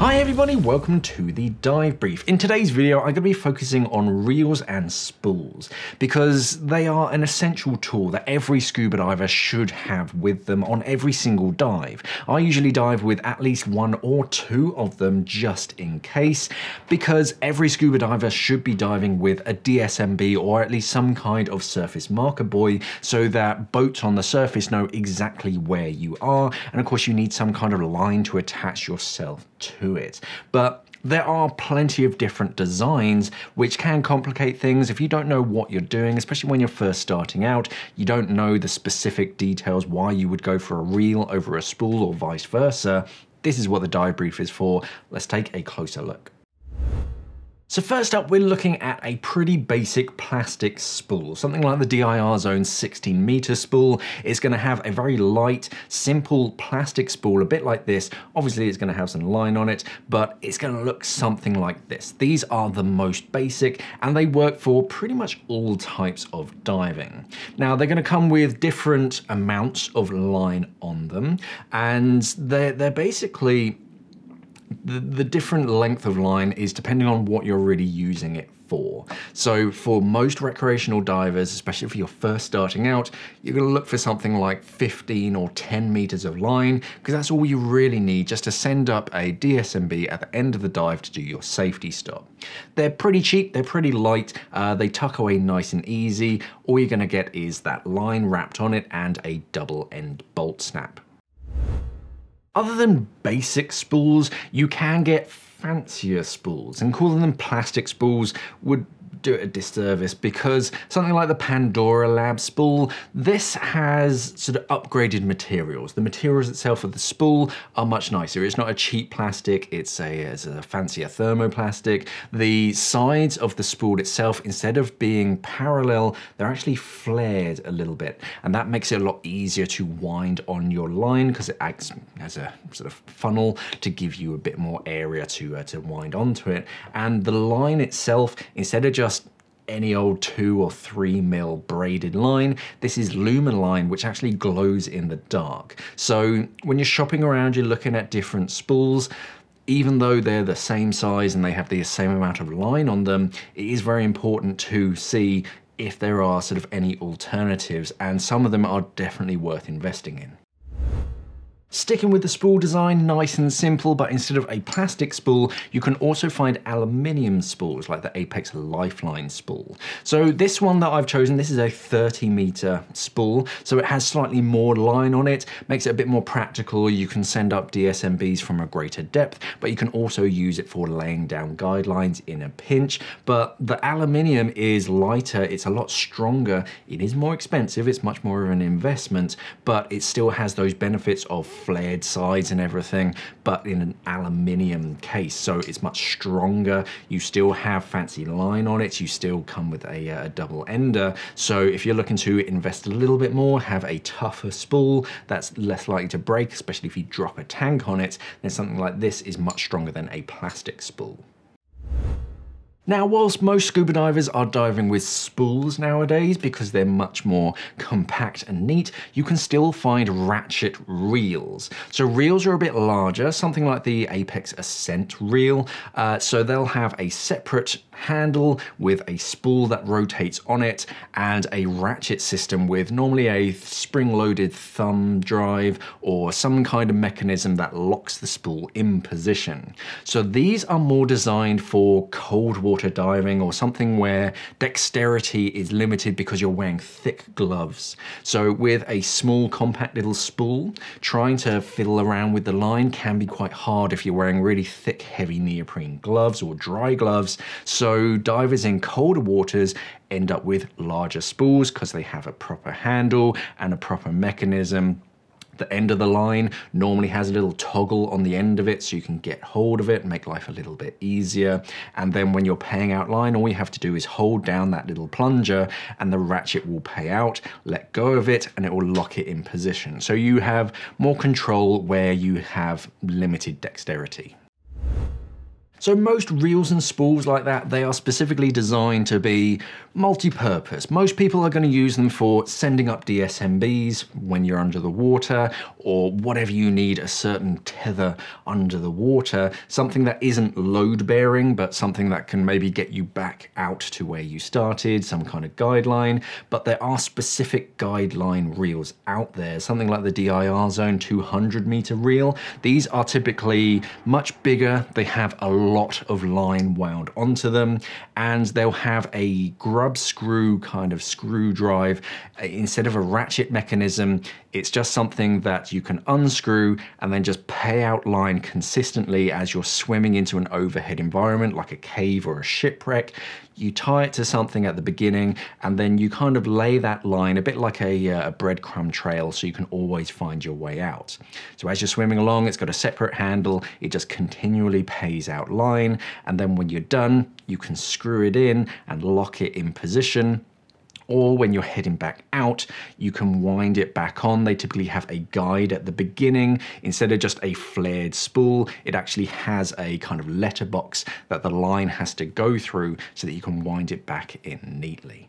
Hi everybody, welcome to the Dive Brief. In today's video, I'm going to be focusing on reels and spools because they are an essential tool that every scuba diver should have with them on every single dive. I usually dive with at least one or two of them just in case, because every scuba diver should be diving with a DSMB or at least some kind of surface marker buoy so that boats on the surface know exactly where you are. And of course, you need some kind of line to attach yourself to it. But there are plenty of different designs which can complicate things if you don't know what you're doing, especially when you're first starting out. You don't know the specific details why you would go for a reel over a spool or vice versa. This is what the Dive Brief is for. Let's take a closer look. So first up, we're looking at a pretty basic plastic spool. Something like the DIR Zone 16 meter spool is going to have a very light, simple plastic spool, a bit like this. Obviously, it's going to have some line on it, but it's going to look something like this. These are the most basic, and they work for pretty much all types of diving. Now, they're going to come with different amounts of line on them, and they're basically... The different length of line is depending on what you're really using it for. So for most recreational divers, especially if you're first starting out, you're going to look for something like 15 or 10 meters of line, because that's all you really need just to send up a DSMB at the end of the dive to do your safety stop. They're pretty cheap, they're pretty light, they tuck away nice and easy. All you're going to get is that line wrapped on it and a double-end bolt snap. Other than basic spools, you can get fancier spools, and calling them plastic spools would do it a disservice because something like the Pandora Lab spool, this has sort of upgraded materials. The materials itself of the spool are much nicer. It's not a cheap plastic, it's a fancier thermoplastic. The sides of the spool itself, instead of being parallel, they're actually flared a little bit, and that makes it a lot easier to wind on your line because it acts as a sort of funnel to give you a bit more area to wind onto it. And the line itself, instead of just any old 2 or 3 mil braided line, this is lumen line, which actually glows in the dark. So when you're shopping around, you're looking at different spools, even though they're the same size and they have the same amount of line on them, it is very important to see if there are sort of any alternatives, and some of them are definitely worth investing in. Sticking with the spool design, nice and simple, but instead of a plastic spool, you can also find aluminium spools like the Apex Lifeline spool. So this one that I've chosen, this is a 30 meter spool, so it has slightly more line on it, makes it a bit more practical. You can send up DSMBs from a greater depth, but you can also use it for laying down guidelines in a pinch. But the aluminium is lighter, it's a lot stronger, it is more expensive, it's much more of an investment, but it still has those benefits of flared sides and everything, but in an aluminium case, so it's much stronger. You still have fancy line on it, you still come with a double ender, so if you're looking to invest a little bit more, have a tougher spool that's less likely to break, especially if you drop a tank on it, then something like this is much stronger than a plastic spool. Now, whilst most scuba divers are diving with spools nowadays because they're much more compact and neat, you can still find ratchet reels. So reels are a bit larger, something like the Apex Ascent reel. So they'll have a separate handle with a spool that rotates on it and a ratchet system with normally a spring-loaded thumb drive or some kind of mechanism that locks the spool in position. So these are more designed for cold water diving or something where dexterity is limited because you're wearing thick gloves. So with a small compact little spool, trying to fiddle around with the line can be quite hard if you're wearing really thick heavy neoprene gloves or dry gloves. So divers in colder waters end up with larger spools because they have a proper handle and a proper mechanism. The end of the line normally has a little toggle on the end of it so you can get hold of it and make life a little bit easier. And then when you're paying out line, all you have to do is hold down that little plunger and the ratchet will pay out, let go of it, and it will lock it in position. So you have more control where you have limited dexterity. So most reels and spools like that, they are specifically designed to be multi-purpose. Most people are going to use them for sending up DSMBs when you're under the water, or whatever you need a certain tether under the water, something that isn't load-bearing, but something that can maybe get you back out to where you started, some kind of guideline. But there are specific guideline reels out there, something like the DIR Zone 200 meter reel. These are typically much bigger, they have a lot of line wound onto them, and they'll have a grub screw kind of screwdrive instead of a ratchet mechanism. It's just something that you can unscrew and then just pay out line consistently as you're swimming into an overhead environment like a cave or a shipwreck. You tie it to something at the beginning and then you kind of lay that line a bit like a breadcrumb trail, so you can always find your way out. So as you're swimming along, it's got a separate handle, it just continually pays out line, and then when you're done, you can screw it in and lock it in position. Or when you're heading back out, you can wind it back on. They typically have a guide at the beginning. Instead of just a flared spool, it actually has a kind of letterbox that the line has to go through so that you can wind it back in neatly.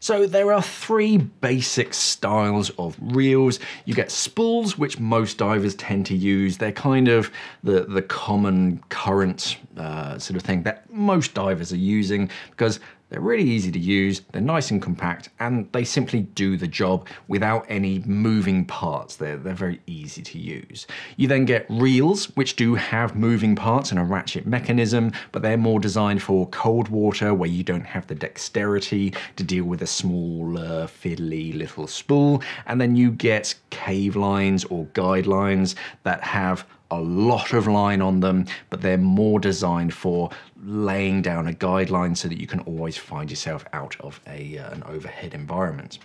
So there are three basic styles of reels. You get spools, which most divers tend to use. They're kind of the common current sort of thing that most divers are using because they're really easy to use, they're nice and compact, and they simply do the job without any moving parts. They're very easy to use. You then get reels, which do have moving parts and a ratchet mechanism, but they're more designed for cold water where you don't have the dexterity to deal with a small, fiddly little spool. And then you get cave lines or guidelines that have a lot of line on them, but they're more designed for laying down a guideline so that you can always find yourself out of an overhead environment.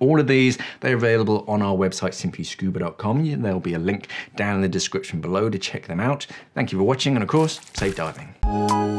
All of these, they're available on our website, simplyscuba.com. There'll be a link down in the description below to check them out. Thank you for watching, and of course, safe diving.